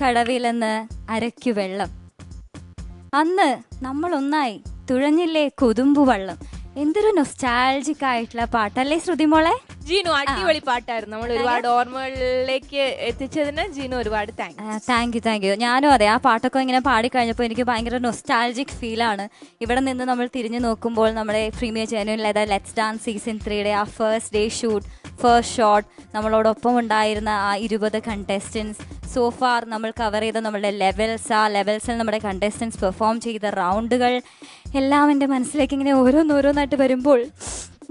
കടവിൽ നിന്ന് അരക്കു വെള്ളം അന്ന് നമ്മൾ ഒന്നായി തുഴഞ്ഞില്ലേ കൊതുമ്പു വെള്ളം. എന്തൊരു നൊസ്റ്റാൾജിക് ആയിട്ടുള്ള പാട്ടല്ലേ ശ്രുതി മോളെ? ജീനു അടിപൊളി പാട്ടായിരുന്നു. നമ്മൾ ഒരുപാട് ഓർമ്മകളിലേക്ക് എത്തിച്ചതിന് ജീനു ഒരുപാട് താങ്ക് യു. ഞാനും അതെ, ആ പാട്ടൊക്കെ ഇങ്ങനെ പാടിക്കഴിഞ്ഞപ്പോൾ എനിക്ക് ഭയങ്കര നൊസ്റ്റാൾജിക് ഫീലാണ്. ഇവിടെ നിന്ന് നമ്മൾ തിരിഞ്ഞു നോക്കുമ്പോൾ നമ്മുടെ premier genuine leather let's dance season 3യുടെ ആ first day shoot, first shot, നമ്മളോടൊപ്പം ഉണ്ടായിരുന്ന ആ 20 കണ്ടസ്റ്റൻസ്, സോഫാർ നമ്മൾ കവർ ചെയ്ത നമ്മുടെ ലെവൽസ്, ആ ലെവൽസിൽ നമ്മുടെ കണ്ടസ്റ്റൻസ് പെർഫോം ചെയ്ത റൗണ്ടുകൾ എല്ലാം എൻ്റെ മനസ്സിലേക്ക് ഇങ്ങനെ ഓരോന്നോരോന്നായിട്ട് വരുമ്പോൾ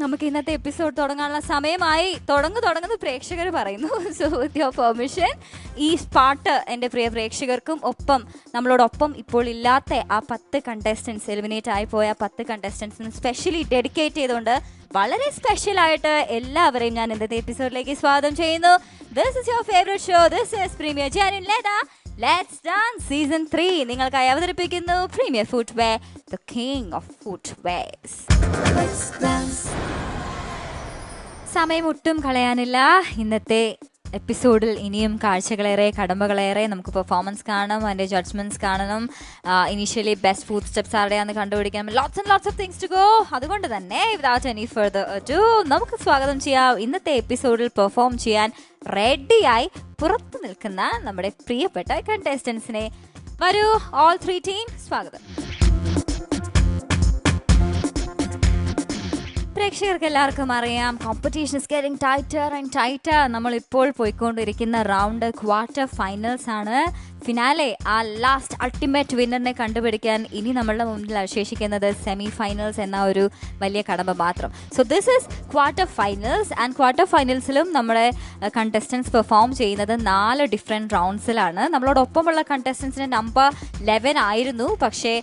നമുക്ക് ഇന്നത്തെ എപ്പിസോഡ് തുടങ്ങാനുള്ള സമയമായി തുടങ്ങുന്നു പ്രേക്ഷകർ പറയുന്നു. സോ വിത്ത് യുവർ പെർമിഷൻ ഈ പാട്ട് എൻ്റെ പ്രിയ പ്രേക്ഷകർക്കും ഒപ്പം നമ്മളോടൊപ്പം ഇപ്പോൾ ഇല്ലാത്ത ആ 10 കണ്ടസ്റ്റൻസ്, എലിമിനേറ്റ് ആയി പോയ 10 കണ്ടസ്റ്റൻസിന് സ്പെഷ്യലി ഡെഡിക്കേറ്റ് ചെയ്തുകൊണ്ട് വളരെ സ്പെഷ്യലായിട്ട് എല്ലാവരെയും ഞാൻ ഇന്നത്തെ എപ്പിസോഡിലേക്ക് സ്വാഗതം ചെയ്യുന്നു. This is your favorite show. This is Premier Janin Leda. Let's Dance Season 3. നിങ്ങൾക്കായി അവതരിപ്പിക്കുന്നു Premier Footwear, the king of footwears. Let's Dance. സമയം ഒട്ടും കളയാനില്ല. ഇന്നത്തെ എപ്പിസോഡിൽ ഇനിയും കാഴ്ചകളേറെ, കടമ്പകളേറെ. നമുക്ക് പെർഫോമൻസ് കാണണം, അതിൻ്റെ ജഡ്ജ്മെൻറ്റ്സ് കാണണം, ഇനീഷ്യലി ബെസ്റ്റ് ഫുഡ് സ്റ്റെപ്സ് ആരുടെയാണെന്ന് കണ്ടുപിടിക്കണം. Lots of things to go. അതുകൊണ്ട് തന്നെ വിതൗട്ട് എനി ഫർദർ അഡ്യൂ നമുക്ക് സ്വാഗതം ചെയ്യാം ഇന്നത്തെ എപ്പിസോഡിൽ പെർഫോം ചെയ്യാൻ റെഡിയായി പുറത്തു നിൽക്കുന്ന നമ്മുടെ പ്രിയപ്പെട്ട കണ്ടസ്റ്റൻസിനെ. വരൂ, ഓൾ 3 ടീം സ്വാഗതം. പ്രേക്ഷകർക്ക് എല്ലാവർക്കും അറിയാം competition is getting tighter and tighter. നമ്മളിപ്പോൾ പോയിക്കൊണ്ടിരിക്കുന്ന റൗണ്ട് ക്വാർട്ടർ ഫൈനൽസ് ആണ്, ഫിനാലെ, ആ ലാസ്റ്റ് അൾട്ടിമേറ്റ് വിന്നറിനെ കണ്ടുപിടിക്കാൻ. ഇനി നമ്മളുടെ മുന്നിൽ അവശേഷിക്കുന്നത് സെമി ഫൈനൽസ് എന്ന ഒരു വലിയ കടമ്പ മാത്രം. So this is quarter finals and quarter ഫൈനൽസിലും നമ്മുടെ കണ്ടസ്റ്റൻസ് പെർഫോം ചെയ്യുന്നത് 4 ഡിഫറെൻറ്റ് റൗണ്ട്സിലാണ്. നമ്മളോടൊപ്പമുള്ള കണ്ടസ്റ്റൻസിൻ്റെ നമ്പർ 11 ആയിരുന്നു, പക്ഷേ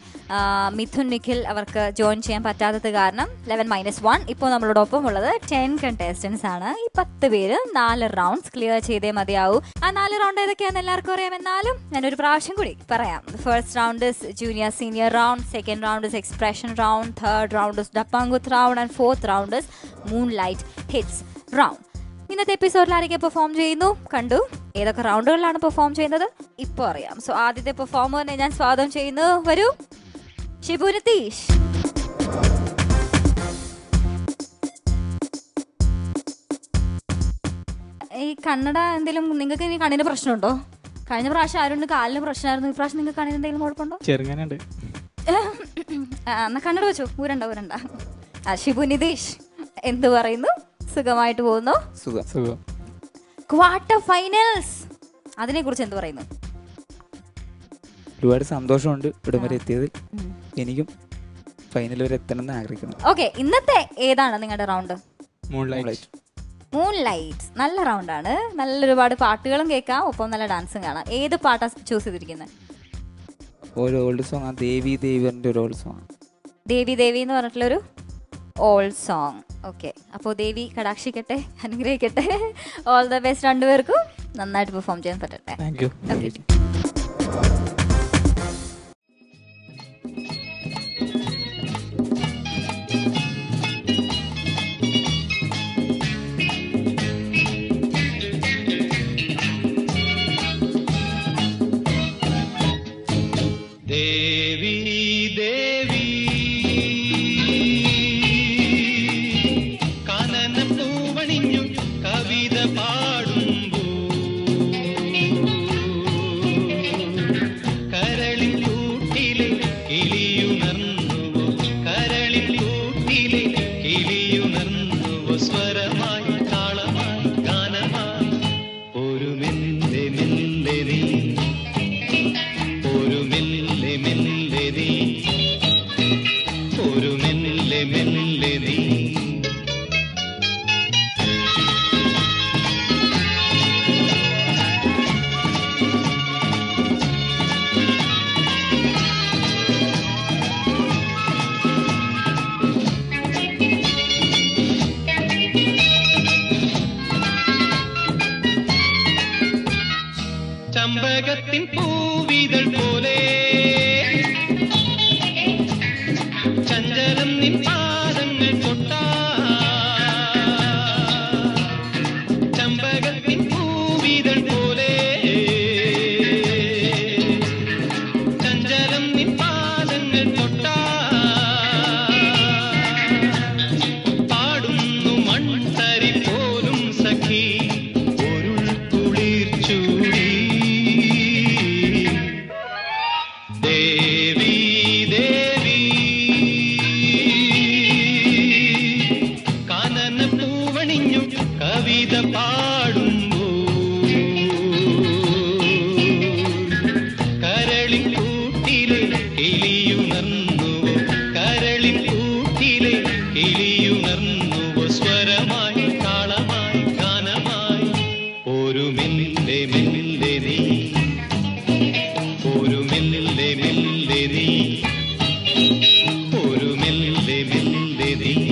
മിഥുൻ നിഖിൽ അവർക്ക് ജോയിൻ ചെയ്യാൻ പറ്റാത്തത് കാരണം 11-1. ഇപ്പോൾ നമ്മളോടൊപ്പം ഉള്ളത് 10 കണ്ടസ്റ്റൻസ് ആണ്. ഈ 10 പേര് 4 റൗണ്ട്സ് ക്ലിയർ ചെയ്തേ മതിയാവൂ. ആ 4 റൗണ്ട് ഏതൊക്കെയാണെന്ന് എല്ലാവർക്കും അറിയാം, എന്നാലും ഞാനൊരു പ്രാവശ്യം കൂടി പറയാം. First round junior senior round, second round expression round, third round dappankuthu round and fourth round moonlight hits round. ഇന്നത്തെ എപ്പിസോഡിൽ ആരൊക്കെ പെർഫോം ചെയ്യുന്നു കണ്ടു, ഏതൊക്കെ റൗണ്ടുകളിലാണ് പെർഫോം ചെയ്യുന്നത് ഇപ്പോൾ അറിയാം. സോ ആദ്യത്തെ പെർഫോമറിനെ ഞാൻ സ്വാഗതം ചെയ്യുന്നു. വരൂ, ഷിബു നിതീഷ്. ഈ കണ്ണട എന്തെങ്കിലും നിങ്ങൾക്ക് ഇനി കണ്ണിന് പ്രശ്നമുണ്ടോ? കഴിഞ്ഞ പ്രാവശ്യം ആരുണ്ട് കാലിന് പ്രശ്നമായിരുന്നു, ഇപ്രാവശ്യം നിങ്ങൾക്ക് കണ്ണിന് എന്തെങ്കിലും കുഴപ്പമുണ്ടോ? ചെറുങ്ങനുണ്ട്. എന്നാ കണ്ണട വെച്ചു. ഊരണ്ട. ഷിബു നിതീഷ് എന്ത് പറയുന്നു? സുഖമായിട്ട് പോകുന്നു. ക്വാർട്ടർ ഫൈനൽസ് അതിനെ കുറിച്ച് എന്ത് പറയുന്നു? ഒരുപാട് സന്തോഷമുണ്ട് ഇവിടം വരെ എത്തിയതിൽ. എനിക്കും ഫൈനൽ വരെ എത്തണമെന്ന് ആഗ്രഹിക്കുന്നു. ഓക്കെ, ഇന്നത്തെ ഏതാണ് നിങ്ങളുടെ റൗണ്ട്? മൂൺലൈറ്റ്. നല്ല റൗണ്ടാണ്, നല്ല ഒരുപാട് പാട്ടുകളും കേൾക്കാം, ഒപ്പം നല്ല ഡാൻസും കാണാം. ഏത് പാട്ടാ ചൂസ് ചെയ്തിരിക്കുന്നത്? ഒരു ഓൾഡ് സോങ്, ദേവി ഒരു ഓൾഡ് സോങ്, ദേവി എന്ന് പറഞ്ഞിട്ടുള്ളൊരു ഓൾഡ് സോങ്. ഓക്കെ, അപ്പോൾ ദേവി കടാക്ഷിക്കട്ടെ, അനുഗ്രഹിക്കട്ടെ. ഓൾ ദ ബെസ്റ്റ് രണ്ടുപേർക്കും. നന്നായിട്ട് പെർഫോം ചെയ്യാൻ പറ്റട്ടെ. Thank you. கவிதம் பாடும் கரளின் கூட்டிலே கிளியுணர்ந்து கரளின் கூட்டிலே கிளியுணர்ந்து ஸ்வரமாய் தாளமாய் கானமாய் ஒரு மெல்லே மெல்லே நீ ஒரு மெல்லே மெல்லே நீ ஒரு மெல்லே மெல்லே நீ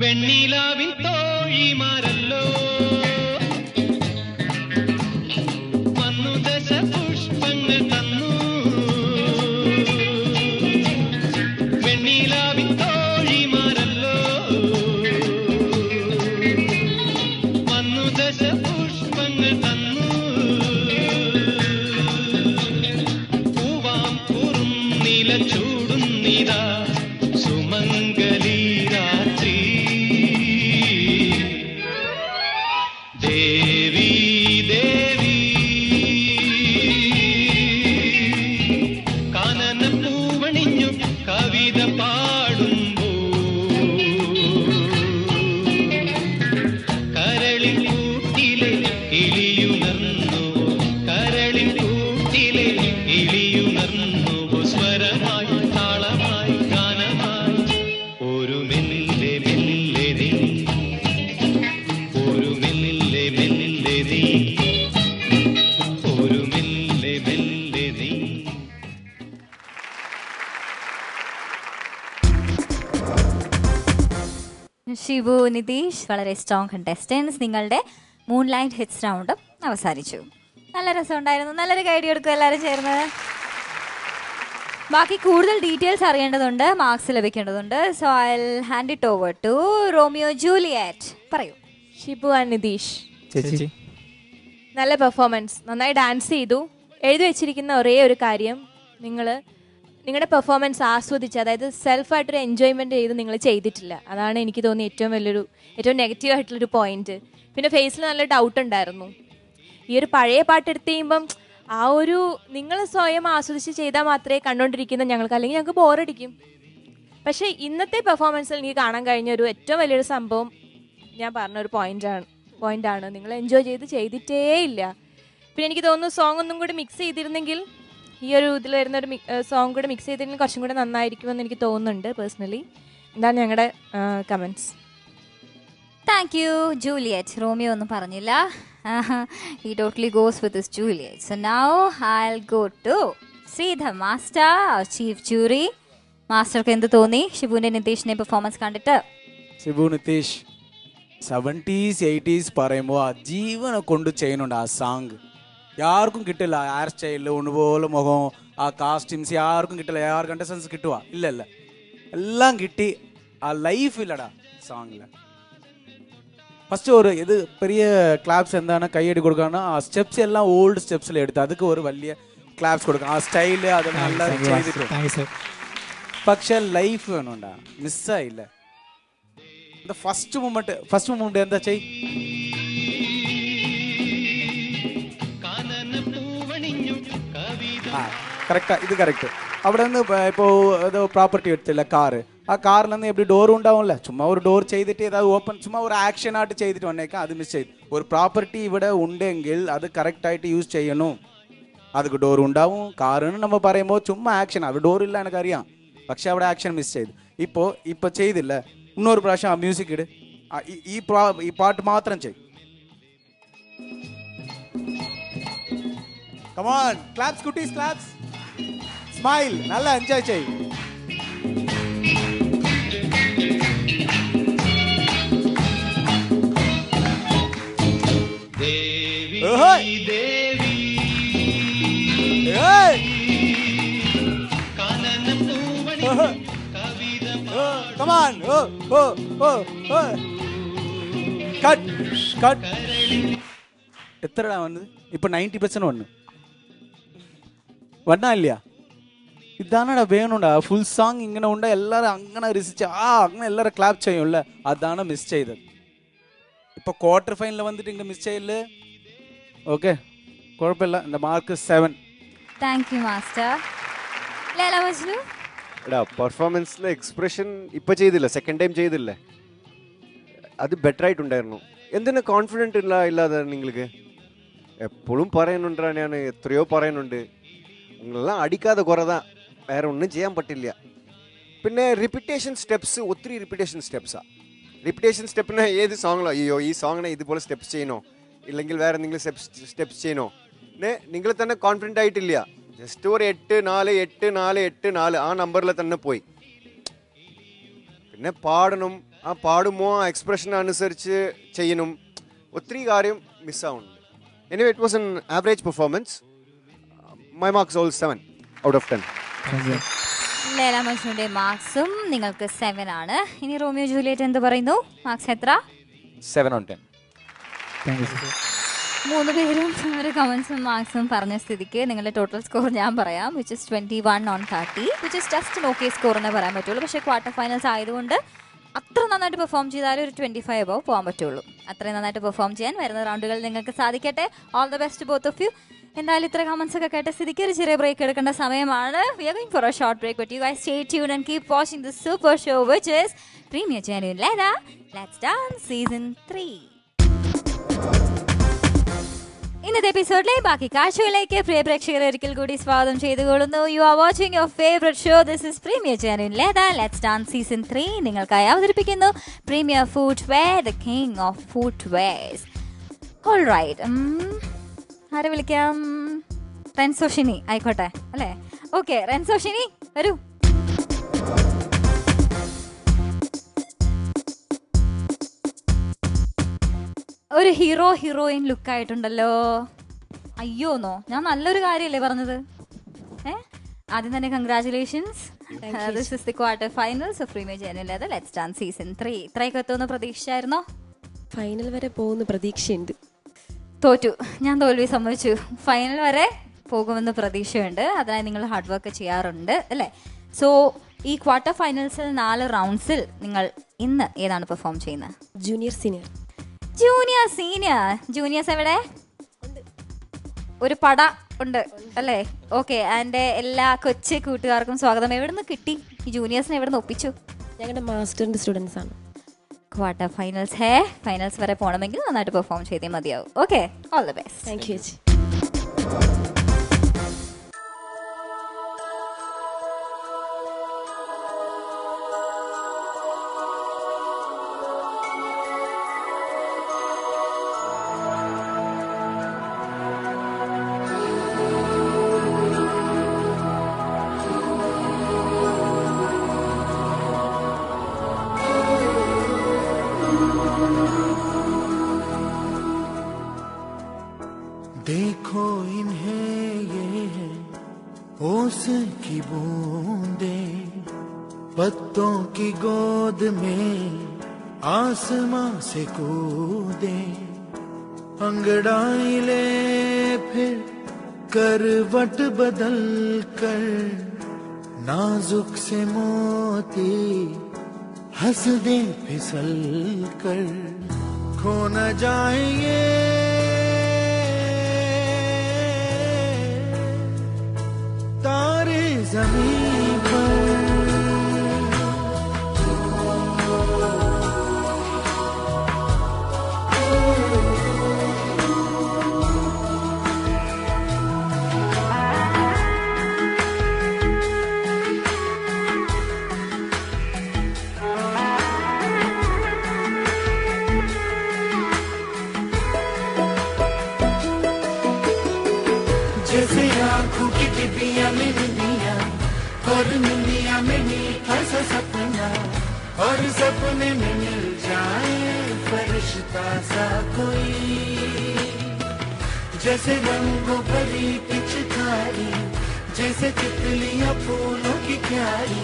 വെണ്ണിലാവിൻ തോഴിമാരല്ലോ വന്നു ദശ പുഷ്പങ്ങൾ തന്നു വെണ്ണിലാവിൻ തോഴിമാരല്ലോ വന്നു ദശ പുഷ്പങ്ങൾ തന്നു പൂവാം കുറുന്നില ചൂടുന്നിതാ സുമംഗലി രാത്രി ശിവു നിതീഷ് വളരെ സ്ട്രോങ് കണ്ടസ്റ്റൻസ് നിങ്ങളുടെ മൂൺ ലൈറ്റ് ഹിറ്റ്സ് റൗണ്ട് അവസാനിച്ചു. നല്ല രസമുണ്ടായിരുന്നു. നല്ലൊരു ഗൈഡ് കൊടുക്കും എല്ലാവരും ചേർന്ന്. ബാക്കി കൂടുതൽ ഡീറ്റെയിൽസ് അറിയേണ്ടതുണ്ട്, മാർക്സ് ലഭിക്കേണ്ടതുണ്ട്. So I will hand it over to Romeo Juliet. പറയൂ ഷിബു ആൻഡ് നിതീഷ്. ചേച്ചി നല്ല പെർഫോമൻസ്, നന്നായി ഡാൻസ് ചെയ്തു. എഴുതി വെച്ചിരിക്കുന്ന ഒരേ ഒരു കാര്യം, നിങ്ങളുടെ പെർഫോമൻസ് ആസ്വദിച്ച്, അതായത് സെൽഫായിട്ടൊരു എൻജോയ്മെൻറ്റ് ചെയ്ത് നിങ്ങൾ ചെയ്തിട്ടില്ല. അതാണ് എനിക്ക് തോന്നിയ ഏറ്റവും നെഗറ്റീവായിട്ടുള്ളൊരു പോയിൻറ്റ്. പിന്നെ ഫേസിൽ നല്ല ഡൗട്ട് ഉണ്ടായിരുന്നു. ഈ ഒരു പഴയ പാട്ടെടുത്ത് കഴിയുമ്പം ആ ഒരു നിങ്ങൾ സ്വയം ആസ്വദിച്ച് ചെയ്താൽ മാത്രമേ കണ്ടുകൊണ്ടിരിക്കുന്ന ഞങ്ങൾക്ക്, അല്ലെങ്കിൽ ഞങ്ങൾക്ക് ബോറടിക്കും. പക്ഷേ ഇന്നത്തെ പെർഫോമൻസിൽ എനിക്ക് കാണാൻ കഴിഞ്ഞ ഒരു ഏറ്റവും വലിയൊരു സംഭവം ഞാൻ പറഞ്ഞൊരു പോയിൻ്റാണ് നിങ്ങൾ എൻജോയ് ചെയ്തിട്ടേ ഇല്ല. പിന്നെ എനിക്ക് തോന്നുന്നു സോങ് ഒന്നും കൂടി മിക്സ് ചെയ്തിരുന്നെങ്കിൽ, ഈ ഒരു ഇതിൽ വരുന്ന ഒരു സോങ് കൂടെ മിക്സ് ചെയ്തിട്ടുണ്ടെങ്കിൽ കുറച്ചും കൂടെ നന്നായിരിക്കുമെന്ന് എനിക്ക് തോന്നുന്നുണ്ട് പേഴ്സണലി. ഇതാണ് ഞങ്ങളുടെ comments. Thank you Juliet. Romeo ഒന്നും പറഞ്ഞില്ല. He totally goes with this Juliet. So now I'll go to Sridhar master, chief jury. മാസ്റ്റർക്ക് എന്ത് തോന്നി ഷിബുവിൻ്റെ നിതീഷിൻ്റെ പെർഫോമൻസ് കണ്ടിട്ട്? ഷിബു നിതീഷ് 70s 80s പറയുമ്പോൾ ആ ജീവനെ കൊണ്ട് ചെയ്യുന്നുണ്ട് ആ സാങ്. ആർക്കും കിട്ടില്ല. ഹെയർ സ്റ്റൈലിൽ ഒന്നുപോലെ മുഖം, ആ കാസ്റ്റ്യൂംസ് ആർക്കും കിട്ടില്ല. ആർ കണ്ടസ്റ്റൻസ് കിട്ടുവാ ഇല്ലല്ല, എല്ലാം കിട്ടി. ആ ലൈഫ് ഇല്ലടാ സോങ്ങിൽ. ഫസ്റ്റ് ഒരു ഇത് പെരിയ ക്ലാപ്സ് എന്താണ് കൈയടി കൊടുക്കാണ്. ആ സ്റ്റെപ്സ് എല്ലാം ഓൾഡ് സ്റ്റെപ്സിൽ എടുത്ത് അതൊക്കെ ഒരു വലിയ ക്ലാപ്സ് കൊടുക്കണം. ആ സ്റ്റൈല് അത് നല്ല ചെയ്തിട്ടുണ്ട്. പക്ഷെ ലൈഫ് വേണോണ്ടാ, മിസ്സായില്ല. ഫസ്റ്റ് മൂമെന്റ് എന്താ ചെയ്യ് கரெக்டாக இது கரெக்டு. அப்படி வந்து இப்போது ஏதோ ப்ராப்பர்ட்டி எடுத்துல காரு, ஆ கார்லேருந்து எப்படி டோர் உண்டாகும்ல, சும்மா ஒரு டோர் செய்துட்டு ஏதாவது ஓப்பன் சும்மா ஒரு ஆக்ஷனாட்டு செய்துட்டு வந்தேக்கா, அது மிஸ் செய்து. ஒரு ப்ராப்பர்ட்டி இவட உண்டெங்கில் அது கரெக்டாகிட்டு யூஸ் செய்யணும். அதுக்கு டோர் உண்டாகும். காருன்னு நம்ம பரையும்போது சும்மா ஆக்ஷன், அவள் டோர் இல்லை எனக்கு அறியாம், പക്ഷേ അവിടെ ആക്ഷൻ മിസ് ചെയ്തു. ഇപ്പോൾ ചെയ്തില്ല. ഇന്നൊരു പ്രാവശ്യം ആ മ്യൂസിക് ഇട്, ഈ പാട്ട് മാത്രം ചെയ്യും. Come on, claps, cuties, claps. Smile. Nalla enjoy chey. Devi, Devi. Hey. Kanana poovani kavida paadu. Come on. Oh. Cut. Ettrada vandu? Ipo 90% vandu. വണ്ണാ ഇല്ല. ഇതാണടാ വേണുണ്ടാ. ഫുൾ സോങ് ഇങ്ങനെ ഉണ്ട്. എല്ലാവരും അങ്ങനെ രസിച്ച് ആ അങ്ങനെ എല്ലാവരും ക്ലാപ്പ് ചെയ്യുമല്ലേ. അതാണ് മിസ് ചെയ്തത്. ഇപ്പോൾ ക്വാർട്ടർ ഫൈനലിൽ വന്നിട്ട് ഇങ്ങനെ മിസ് ചെയ്യല്ലേ. ഓക്കെ, കുഴപ്പമില്ല. എൻ്റെ mark 7. Thank you, Master. Lela Vajlu? Eda performance le expression ippa cheydilla second time cheydilla. Adu better right undirnu. Endena confident illa illada ningalku. Eppolum parayanundra nanu ethriyo parayanundu. Ungala adikada korada vera onnu cheyan pattilla. Pinne repetition steps othri repetition steps ah. Repetition step na edhu song la ayyo ee song na idhu pole steps cheyano. Illengil vera ningal steps cheyano. ने निंगले तन्ने confident I टिल्लिया just और 8 4 8 4 8 4 आ number ले तन्ने पोई ने पाडनुम आ पाडुमो आ expression अनुसरिच चेयनुम ओत्री कार्यम miss आउंड anyway it was an average performance my marks all 7 out of 10 लेला मशुंडे मार्क्सम നിങ്ങൾക്ക് 7 ആണ് ഇനി റോമിയോ ജൂലിയറ്റ് എന്ന് പറയുന്നു മാർക്സ് എത്ര 7 on 10 താങ്ക്യൂ സർ മൂന്ന് പേരും അവരുടെ കമൻസും മാർക്സും പറഞ്ഞ സ്ഥിതിക്ക് നിങ്ങളുടെ ടോട്ടൽ സ്കോർ ഞാൻ പറയാം which is 21 on 30 which is just an okay score എന്ന് പറയാൻ പറ്റുള്ളൂ പക്ഷേ ക്വാർട്ടർ ഫൈനൽസ് ആയതുകൊണ്ട് അത്ര നന്നായിട്ട് പെർഫോം ചെയ്താലും ഒരു 25 above പോകാൻ പറ്റുള്ളൂ അത്രയും നന്നായിട്ട് പെർഫോം ചെയ്യാൻ വരുന്ന റൗണ്ടുകളിൽ നിങ്ങൾക്ക് സാധിക്കട്ടെ all the best to both of you എന്തായാലും ഇത്ര കമൻസ് ഒക്കെ കേട്ട സ്ഥിതിക്ക് ഒരു ചെറിയ ബ്രേക്ക് എടുക്കേണ്ട സമയമാണ് we are going for a short break but you guys stay tuned and keep watching this super show which is Premier Genuine Leda Let's Dance season 3 ഇന്നത്തെ എപ്പിസോഡിലെ ബാക്കി കാഴ്ചകളിലേക്ക് പ്രിയ പ്രേക്ഷകരെ ഒരിക്കൽ കൂടി സ്വാഗതം ചെയ്തുകൊള്ളുന്നു you are watching your favourite show this is premier genuine leather let's dance season 3 നിങ്ങൾക്കായി അവതരിപ്പിക്കുന്നു premier footwear the king of food wears alright ആരെ വിളിക്കാം റെൻസോഷിനി ആയിക്കോട്ടെ അല്ലേ ഓക്കെ റെൻസോഷിനി വരൂ ഒരു ഹീറോ ഹീറോയിൻ ലുക്ക് ആയിട്ടുണ്ടല്ലോ അയ്യോന്നോ ഞാൻ നല്ലൊരു കാര്യമല്ലേ പറഞ്ഞത് ആദ്യം തന്നെ congratulations this is the quarter finals of premier genuine leather let's dance season 3 ഇത്രയൊക്കെ എത്തുമെന്ന് പ്രതീക്ഷയായിരുന്നോ ഫൈനൽ വരെ പോകുന്ന പ്രതീക്ഷയുണ്ട് തോറ്റു ഞാൻ തോൽവി സമ്മതിച്ചു ഫൈനൽ വരെ പോകുമെന്ന് പ്രതീക്ഷയുണ്ട് അതായത് നിങ്ങൾ ഹാർഡ് വർക്ക് ചെയ്യാറുണ്ട് അല്ലേ സോ ഈ ക്വാർട്ടർ ഫൈനൽസിൽ 4 റൗണ്ട്സിൽ നിങ്ങൾ ഇന്ന് ഏതാണ് പെർഫോം ചെയ്യുന്നത് junior senior junior senior juniors എവിടെ ഒരു പട ഉണ്ട് അല്ലേ ഓക്കെ എൻ്റെ എല്ലാ കൊച്ചു കൂട്ടുകാർക്കും സ്വാഗതം എവിടുന്ന് കിട്ടി ഈ ജൂനിയേഴ്സിനെ എവിടുന്ന് ഒപ്പിച്ചു ഞങ്ങളുടെ മാസ്റ്ററിൻ്റെ സ്റ്റുഡൻസ് ആണ് ക്വാർട്ടർ ഫൈനൽസ് ഹേ ഫൈനൽസ് വരെ പോകണമെങ്കിൽ നന്നായിട്ട് പെർഫോം ചെയ്തേ മതിയാവും okay all the best thank you आसमां से कूदे अंगड़ाई ले फिर करवट बदल कर नाजुक से मोती हंस दे फिसल कर खो न जाएंगे तारे जमीन पर और सपने में मिल जाए फरिश्ता सा कोई जैसे रंगों भरी पिचकारी जैसे तितलियां फूलों की क्यारी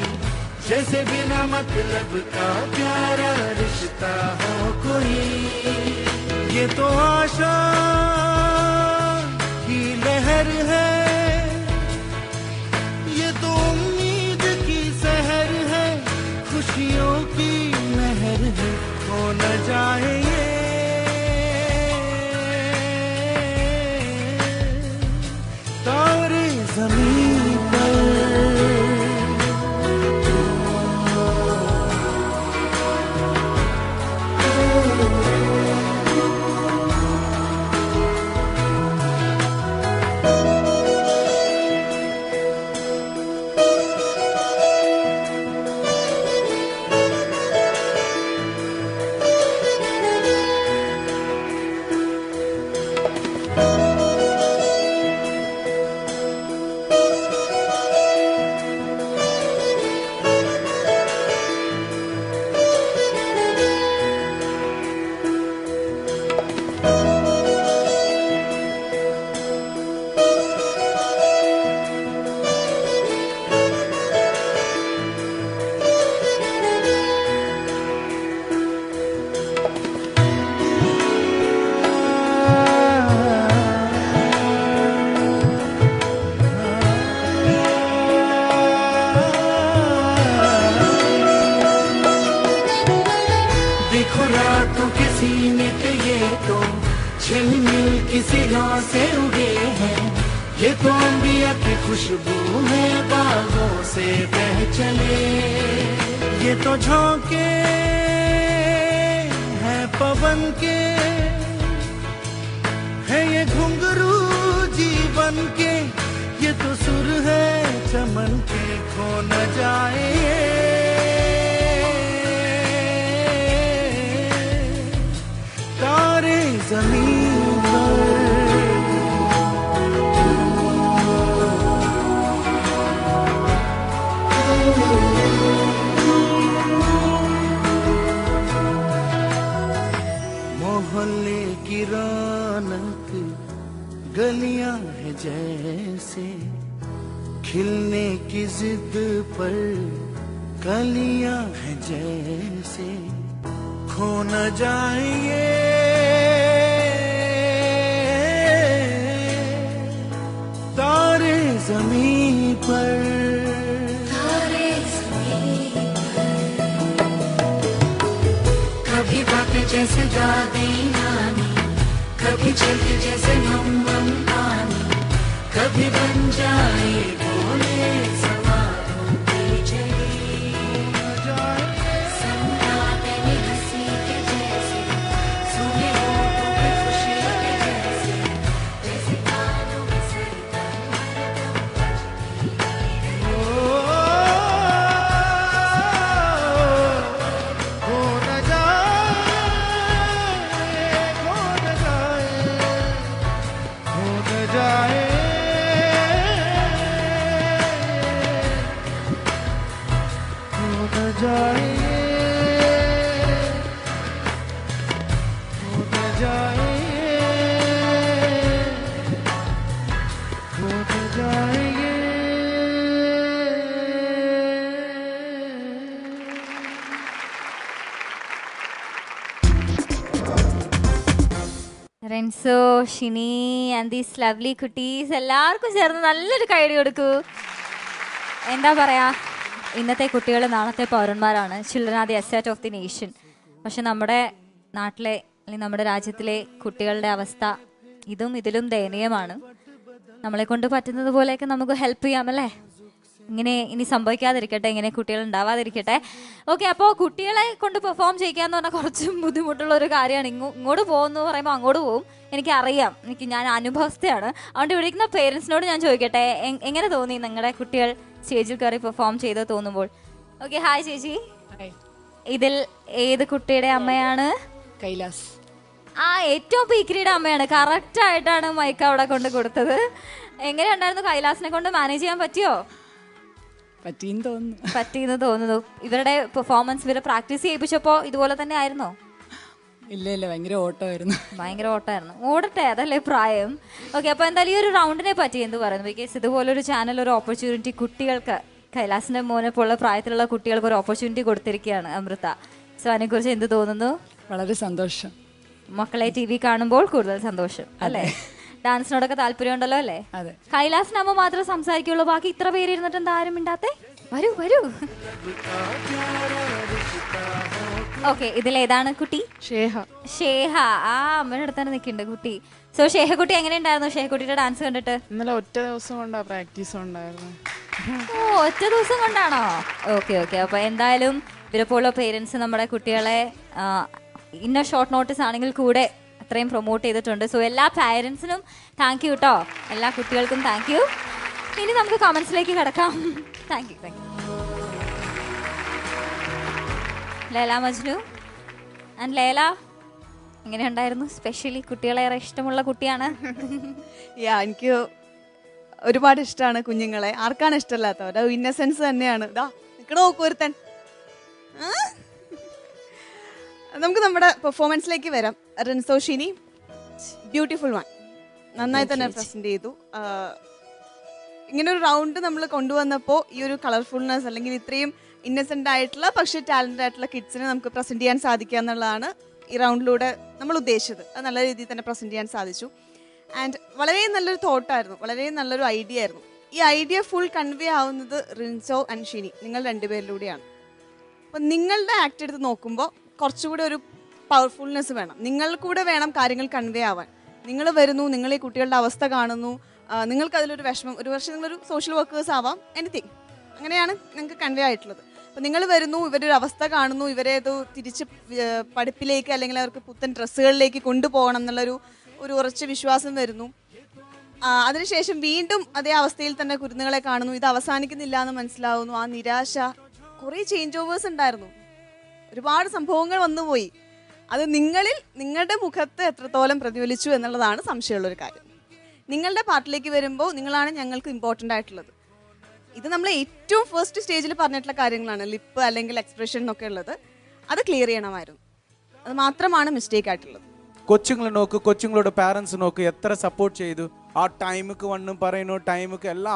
जैसे बिना मतलब का प्यारा रिश्ता हो कोई ये तो आशा की लहर है ये तो खुशियों की महर है खो न जाए तारे जमीन चेन मिल किसी गाँव से उगे हैं, ये तो अंबिया की खुशबू में बागों से बह चले, ये तो झोंके हैं पवन के, है ये घुंघरू जीवन के, ये तो सुर है चमन के, खो न जाए। ज़मीन पर मोहल्ले की रौनक, गलियां है जैसे खिलने की जिद पर, कलियां है जैसे खो न जाए। ज़मीन पर कभी बातें जैसे दादी नानी, कभी चलते जैसे मम्मम पानी, कभी बन जाए बोले सवालों की जड़ी, सन्नाटे में हंसी के जैसे, सुने होठों पे खुशी के जैसे, जैसे कानों में सरिता so Shini and these lovely കുട്ടീസ് എല്ലാവർക്കും ചേർന്ന് നല്ലൊരു കൈയ്യടി കൊടുക്കൂ. എന്താ പറയുക, ഇന്നത്തെ കുട്ടികൾ നാളത്തെ പൗരന്മാരാണ്. Children are the asset of the nation. പക്ഷെ നമ്മുടെ നാട്ടിലെ അല്ലെങ്കിൽ നമ്മുടെ രാജ്യത്തിലെ കുട്ടികളുടെ അവസ്ഥ ഇതും ഇതിലും ദയനീയമാണ്. നമ്മളെ കൊണ്ട് പറ്റുന്നത് പോലെയൊക്കെ നമുക്ക് ഹെൽപ്പ് ചെയ്യാമല്ലേ. ഇങ്ങനെ ഇനി സംഭവിക്കാതിരിക്കട്ടെ, ഇങ്ങനെ കുട്ടികൾ ഉണ്ടാവാതിരിക്കട്ടെ. ഓക്കെ, അപ്പോൾ കുട്ടികളെ കൊണ്ട് പെർഫോം ചെയ്യിക്കുക എന്ന് പറഞ്ഞാൽ കുറച്ച് ബുദ്ധിമുട്ടുള്ള ഒരു കാര്യമാണ്. ഇങ്ങോട്ട് പോകുന്നു പറയുമ്പോൾ അങ്ങോട്ട് പോകും. എനിക്കറിയാം, ഞാൻ അനുഭവസ്ഥയാണ്. അതുകൊണ്ട് ഇവിടെ ഇരിക്കുന്ന പേരൻസിനോട് ഞാൻ ചോദിക്കട്ടെ, എങ്ങനെ തോന്നി നിങ്ങളുടെ കുട്ടികൾ സ്റ്റേജിൽ കയറി പെർഫോം ചെയ്തോ തോന്നുമ്പോൾ? ഓക്കെ, ഹായ് ചേച്ചി. ഇതിൽ ഏത് കുട്ടിയുടെ അമ്മയാണ്? കൈലാസ്. ആ, ഏറ്റവും പീക്രിയുടെ അമ്മയാണ്. കറക്റ്റ് ആയിട്ടാണ് മൈക്ക് അവിടെ കൊണ്ട് കൊടുത്തത്. എങ്ങനെയുണ്ടായിരുന്നു? കൈലാസിനെ കൊണ്ട് മാനേജ് ചെയ്യാൻ പറ്റിയോ? പറ്റിയെന്ന് തോന്നുന്നു. ഇവരുടെ പെർഫോമൻസ് ഇവരെ പ്രാക്ടീസ് ചെയ്യിപ്പിച്ചപ്പോ ഇതുപോലെ തന്നെ ആയിരുന്നോ? ഇല്ല ഇല്ല, ഭയങ്കര ഓട്ടമായിരുന്നു. ഓടട്ടെ, അതല്ലേ പ്രായം. ഓക്കെ, അപ്പൊ എന്തായാലും ഈ ഒരു റൗണ്ടിനെ പറ്റി എന്ത് പറയുന്നു? ബിക്കോസ് ഇതുപോലൊരു ചാനൽ ഒരു ഓപ്പർച്യൂണിറ്റി കുട്ടികൾക്ക്, കൈലാസിന്റെ മോനെ പോലുള്ള പ്രായത്തിലുള്ള കുട്ടികൾക്ക് ഒരു ഓപ്പർച്യൂണിറ്റി കൊടുത്തിരിക്കുകയാണ് അമൃത. സോ അതിനെ കുറിച്ച് എന്ത് തോന്നുന്നു? വളരെ സന്തോഷം. മക്കളെ ടി വി കാണുമ്പോൾ കൂടുതൽ സന്തോഷം അല്ലേ? ഡാൻസിനോടൊക്കെ താല്പര്യം ഉണ്ടല്ലോ അല്ലേ? കൈലാസിന് അമ്മ മാത്രമേ സംസാരിക്കുള്ളൂ, ബാക്കി ഇത്ര പേര് ഇരുന്നിട്ട് എന്താ ആരും മിണ്ടാത്തെ? വരൂ വരൂ. ഓക്കെ, ഇതിലേതാണ് കുട്ടി? ഷേഹ. ആ, അമ്മയുടെ അടുത്ത് തന്നെ നിൽക്കുന്നുണ്ട് കുട്ടി. സോ ഷേഹ കുട്ടി, എങ്ങനെയുണ്ടായിരുന്നു ഷേഹക്കുട്ടിയുടെ ഡാൻസ് കണ്ടിട്ട്? ഇന്നലെ ഒറ്റ ദിവസം കൊണ്ടാ പ്രാക്ടീസ് ഉണ്ടായിരുന്നു. ഓ, ഒറ്റ ദിവസം കൊണ്ടാണോ? Okay okay. അപ്പൊ എന്തായാലും ഇവരെപ്പോലുള്ള പേരൻസ് നമ്മുടെ കുട്ടികളെ ഇന്ന ഷോർട്ട് നോട്ടീസ് ആണെങ്കിൽ കൂടെ അത്രയും പ്രൊമോട്ട് ചെയ്തിട്ടുണ്ട്. സോ എല്ലാ പാരൻസിനും താങ്ക് യു കേട്ടോ, എല്ലാ കുട്ടികൾക്കും താങ്ക് യു. ഇനി നമുക്ക് കമൻസിലേക്ക് കിടക്കാം. Thank you thank you. Laila Majnu and Laila, എങ്ങനെ ഉണ്ടായിരുന്നു? സ്പെഷ്യലി കുട്ടികളേറെ ഇഷ്ടമുള്ള കുട്ടിയാണ്. എനിക്ക് ഒരുപാട് ഇഷ്ടമാണ് കുഞ്ഞുങ്ങളെ. ആർക്കാണ് ഇഷ്ടമല്ലാത്തവർ? ഇന്നസെൻസ് തന്നെയാണ്. ഇതാ നിൽക്കണോ ഒരുത്തൻ. നമുക്ക് നമ്മുടെ പെർഫോമൻസിലേക്ക് വരാം. റിൻസോഷിനി, ബ്യൂട്ടിഫുൾ വൺ, നന്നായി തന്നെ പ്രസന്റ് ചെയ്തു. ഇങ്ങനൊരു റൗണ്ട് നമ്മൾ കൊണ്ടുവന്നപ്പോൾ ഈ ഒരു കളർഫുൾനെസ് അല്ലെങ്കിൽ ഇത്രയും ഇന്നസെൻ്റ് ആയിട്ടുള്ള പക്ഷേ ടാലൻ്റ് ആയിട്ടുള്ള കിഡ്സിനെ നമുക്ക് പ്രസന്റ് ചെയ്യാൻ സാധിക്കുക എന്നുള്ളതാണ് ഈ റൗണ്ടിലൂടെ നമ്മൾ ഉദ്ദേശിച്ചത്. അത് നല്ല രീതിയിൽ തന്നെ പ്രസന്റ് ചെയ്യാൻ സാധിച്ചു. ആൻഡ് വളരെ നല്ലൊരു തോട്ടായിരുന്നു, വളരെ നല്ലൊരു ഐഡിയ ആയിരുന്നു. ഈ ഐഡിയ ഫുൾ കൺവേ ആവുന്നത് റിൻസോ ആൻഡ് ഷിനി നിങ്ങൾ രണ്ടുപേരിലൂടെയാണ്. അപ്പം നിങ്ങളുടെ ആക്ട് എടുത്ത് നോക്കുമ്പോൾ കുറച്ചുകൂടെ ഒരു പവർഫുൾനെസ് വേണം, നിങ്ങൾ കൂടെ വേണം കാര്യങ്ങൾ കൺവേ ആവാൻ. നിങ്ങൾ വരുന്നു, നിങ്ങൾ ഈ കുട്ടികളുടെ അവസ്ഥ കാണുന്നു, നിങ്ങൾക്ക് അതിലൊരു വിഷമം, ഒരു പക്ഷേ നിങ്ങളൊരു സോഷ്യൽ വർക്കേഴ്സ് ആവാം, എനിത്തിങ്, അങ്ങനെയാണ് നിങ്ങൾക്ക് കൺവേ ആയിട്ടുള്ളത്. അപ്പോൾ നിങ്ങൾ വരുന്നു, ഇവരൊരു അവസ്ഥ കാണുന്നു, ഇവരെ ഏതോ തിരിച്ച് പഠിപ്പിലേക്ക് അല്ലെങ്കിൽ അവർക്ക് പുത്തൻ ഡ്രസ്സുകളിലേക്ക് കൊണ്ടുപോകണം എന്നുള്ളൊരു ഉറച്ച വിശ്വാസം വരുന്നു. അതിനുശേഷം വീണ്ടും അതേ അവസ്ഥയിൽ തന്നെ കുരുന്നുകളെ കാണുന്നു, ഇത് അവസാനിക്കുന്നില്ല എന്ന് മനസ്സിലാവുന്നു, ആ നിരാശ. കുറേ ചേഞ്ച് ഓവേഴ്സ് ഉണ്ടായിരുന്നു, ഒരുപാട് സംഭവങ്ങൾ വന്നുപോയി. അത് നിങ്ങളിൽ, നിങ്ങളുടെ മുഖത്ത് എത്രത്തോളം പ്രതിഫലിച്ചു എന്നുള്ളതാണ് സംശയമുള്ളൊരു കാര്യം. നിങ്ങളുടെ പാർട്ടിലേക്ക് വരുമ്പോൾ നിങ്ങളാണ് ഞങ്ങൾക്ക് ഇമ്പോർട്ടൻ്റ് ആയിട്ടുള്ളത്. ഇത് നമ്മൾ ഏറ്റവും ഫസ്റ്റ് സ്റ്റേജിൽ പറഞ്ഞിട്ടുള്ള കാര്യങ്ങളാണ്, ലിപ്പ് അല്ലെങ്കിൽ എക്സ്പ്രഷൻ എന്നൊക്കെ ഉള്ളത്. അത് ക്ലിയർ ചെയ്യണമായിരുന്നു, അത് മാത്രമാണ് മിസ്റ്റേക്ക് ആയിട്ടുള്ളത്. കൊച്ചുങ്ങൾ നോക്ക്, കൊച്ചുങ്ങളുടെ പാരൻസ് നോക്ക്, എത്ര സപ്പോർട്ട് ചെയ്തു. ആ ടൈമുക്ക് വണ്ണും പറയുന്നു, ടൈമുക്ക് എല്ലാം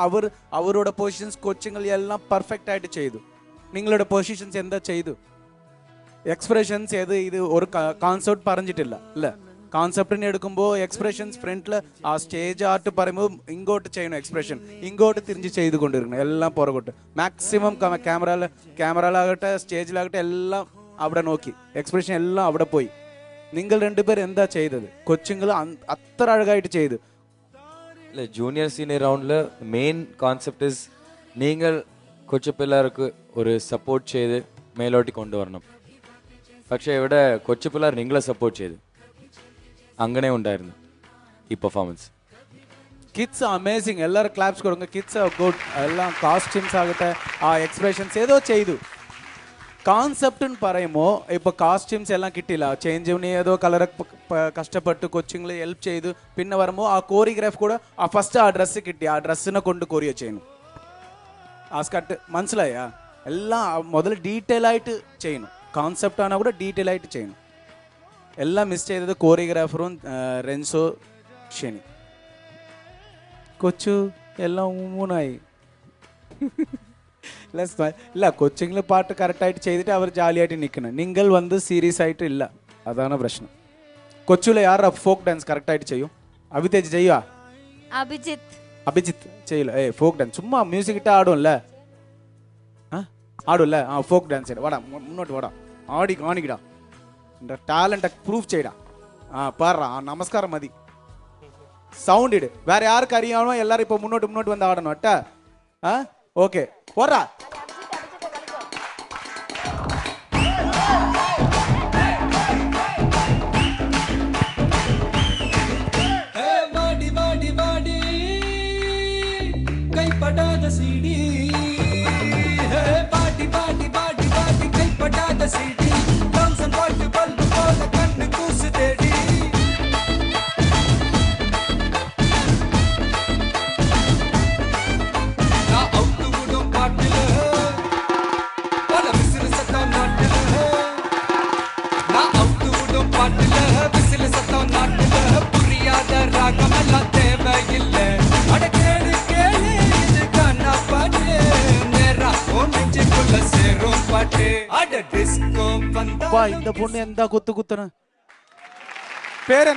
അവരുടെ പൊസിഷൻസ് കൊച്ചുങ്ങൾ എല്ലാം പെർഫെക്റ്റ് ആയിട്ട് ചെയ്തു. നിങ്ങളുടെ പൊസിഷൻസ് എന്താ ചെയ്തു? എക്സ്പ്രഷൻസ് ഇത് ഒരു കോൺസെപ്റ്റ് പറഞ്ഞിട്ടില്ല അല്ലേ? കോൺസെപ്റ്റിന് എടുക്കുമ്പോൾ എക്സ്പ്രഷൻസ് ഫ്രണ്ടിൽ ആ സ്റ്റേജ് ആർട്ട് പറയുമ്പോൾ ഇങ്ങോട്ട് ചെയ്യണം, എക്സ്പ്രഷൻ ഇങ്ങോട്ട് തിരിഞ്ഞ് ചെയ്തുകൊണ്ടിരിക്കണം, എല്ലാം പുറകോട്ട് മാക്സിമം. ക്യാമറയിലാകട്ടെ സ്റ്റേജിലാകട്ടെ എല്ലാം അവിടെ നോക്കി, എക്സ്പ്രഷൻ എല്ലാം അവിടെ പോയി. നിങ്ങൾ രണ്ടുപേർ എന്താ ചെയ്തത്? കൊച്ചുങ്ങൾ അത്ര അഴകായിട്ട് ചെയ്തു. ജൂനിയർ സീനിയർ റൗണ്ടില് മെയിൻ കോൺസെപ്റ്റ് ഇസ് നിങ്ങൾ കൊച്ചു പിള്ളേർക്ക് ഒരു സപ്പോർട്ട് ചെയ്ത് മേലോട്ട് കൊണ്ടുവരണം. പക്ഷേ ഇവിടെ കൊച്ചു പിള്ളേർ നിങ്ങളെ സപ്പോർട്ട് ചെയ്ത്, അങ്ങനെ ഉണ്ടായിരുന്നു ഈ പെർഫോമൻസ്. കിഡ്സ് അമേസിങ്, എല്ലാവരും ക്ലാപ്സ് കൊടുക്കുക. കിഡ്സ് ഗുഡ്, എല്ലാം കോസ്റ്റ്യൂംസ് ആകട്ടെ ആ എക്സ്പ്രഷൻസ് ഏതോ ചെയ്തു. കോൺസെപ്റ്റെന്ന് പറയുമ്പോൾ ഇപ്പോൾ കോസ്റ്റ്യൂംസ് എല്ലാം കിട്ടിയില്ല, ചേഞ്ചിന് ഏതോ കളറൊക്കെ കഷ്ടപ്പെട്ട് കൊച്ചുങ്ങളെ ഹെൽപ്പ് ചെയ്തു. പിന്നെ വരുമ്പോൾ ആ കോറിയോഗ്രാഫ് കൂടെ ആ ഫസ്റ്റ് ആ ഡ്രസ്സ് കിട്ടി, ആ ഡ്രസ്സിനെ കൊണ്ട് കോറിയോ ചെയ്യണം, ആ സ്കട്ട് മനസ്സിലായാ എല്ലാം മുതൽ ഡീറ്റെയിൽ ആയിട്ട് ചെയ്യണം. കോൺസെപ്റ്റ് ആണെങ്കിൽ കൂടെ ഡീറ്റെയിൽ ആയിട്ട് ചെയ്യണം. എല്ലാം മിസ് ചെയ്തത് കോറിയോഗ്രാഫറും റെൻസോ ഷെനി. കൊച്ചു എല്ലാം മൂന്നായി ഇല്ല, കൊച്ചിങ്ങിൽ പാട്ട് കറക്റ്റായിട്ട് ചെയ്തിട്ട് അവർ ജാലിയായിട്ട് നിൽക്കണം. നിങ്ങൾ വന്ന് സീരിയസ് ആയിട്ട് ഇല്ല, അതാണ് പ്രശ്നം. കൊച്ചുല യാറാ ഫോക്ക് ഡാൻസ് കറക്റ്റായിട്ട് ചെയ്യും. അഭിതേജ് ചെയ്യുവാ? അഭിജിത്ത് ചെയ്യില്ല. ഏ ഫോക്ക് ഡാൻസ് ചുമ്മാ മ്യൂസിക് ഇട്ടാ ആടുമല്ലേ? ആടുമല്ലേ? ആ ഫോക്ക് ഡാൻസ് ചെയ്യടാ, വാടാ മുന്നോട്ട് വാടാ, ആടി കാണിക്കടാ, എൻ്റെ ടാലൻ്റ് പ്രൂഫ് ചെയ്യടാ. ആ പാറാ, ആ നമസ്കാരം മതി, സൗണ്ട് ഇട്. വേറെ ആർക്ക് അറിയാണോ എല്ലാവരും ഇപ്പോൾ മുന്നോട്ട് മുന്നോട്ട് വന്ന് ആടണം കേട്ടാ. ആ ഓക്കെ പോറാ. இந்த பொண்ணு எந்த குத்து குத்துன பேர்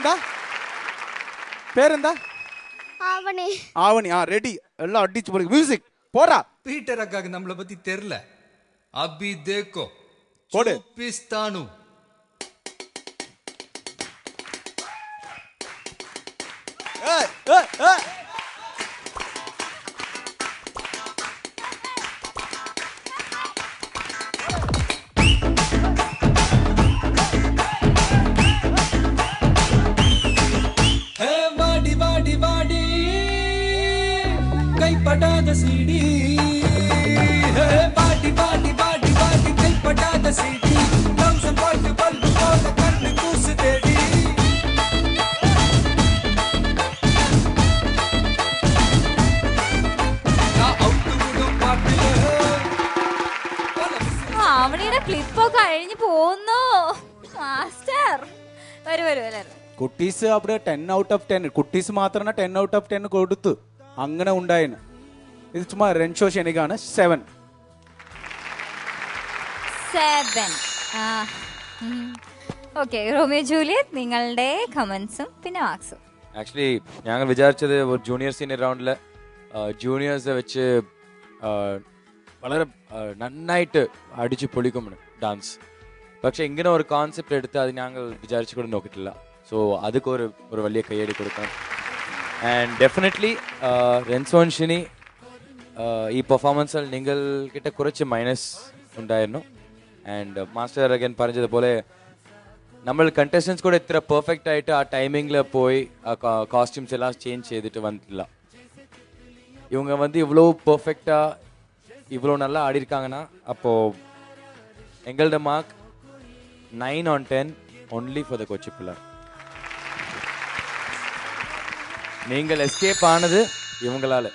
எந்த ஆவணி ஆ ரெடி எல்லாம் அடிச்சு போடு மியூзик போடா. பீட்டர் அக்காக்கு நம்மள பத்தி தெரியல, அபி देखो போடு பிஸ்தானு ஏய் ஏய் ஏய் കുട്ടീസ് അവിടെ 10 out of 10 കുട്ടീസ് മാത്രമാണ് 10 out of 10 കൊടുത്തു. അങ്ങനെ ഉണ്ടായിരുന്നു. ഇത് ചുമ്മാ റെൻഷോ ഷെനിക്കാണ് 7. ഓക്കെ റോമിയോ ജൂലിയറ്റ്, നിങ്ങളുടെ കമന്റ്സും പിന്നെ മാർക്സും. ആക്ച്വലി ഞങ്ങൾ വിചാരിച്ചത് ഒരു ജൂനിയർ സീനിയർ റൗണ്ടിൽ ജൂനിയേഴ്സ് വെച്ച് വളരെ നന്നായിട്ട് അടിച്ച് പൊളിക്കും ഡാൻസ്. പക്ഷെ ഇങ്ങനെ ഒരു കോൺസെപ്റ്റ് എടുത്ത് അത് ഞങ്ങൾ വിചാരിച്ചു കൂടെ നോക്കിയിട്ടില്ല. So, that's why I'm going to give you a hand. And definitely, Renzo and Shini, this performance will be a minus. And Master again, our contestants are so perfect at our timing, our costumes will change. They are perfect, they are good. So, Engelda mark, 9 on 10, only for the Kochi Pillar. Neengal escape aanadhu ivangalaala.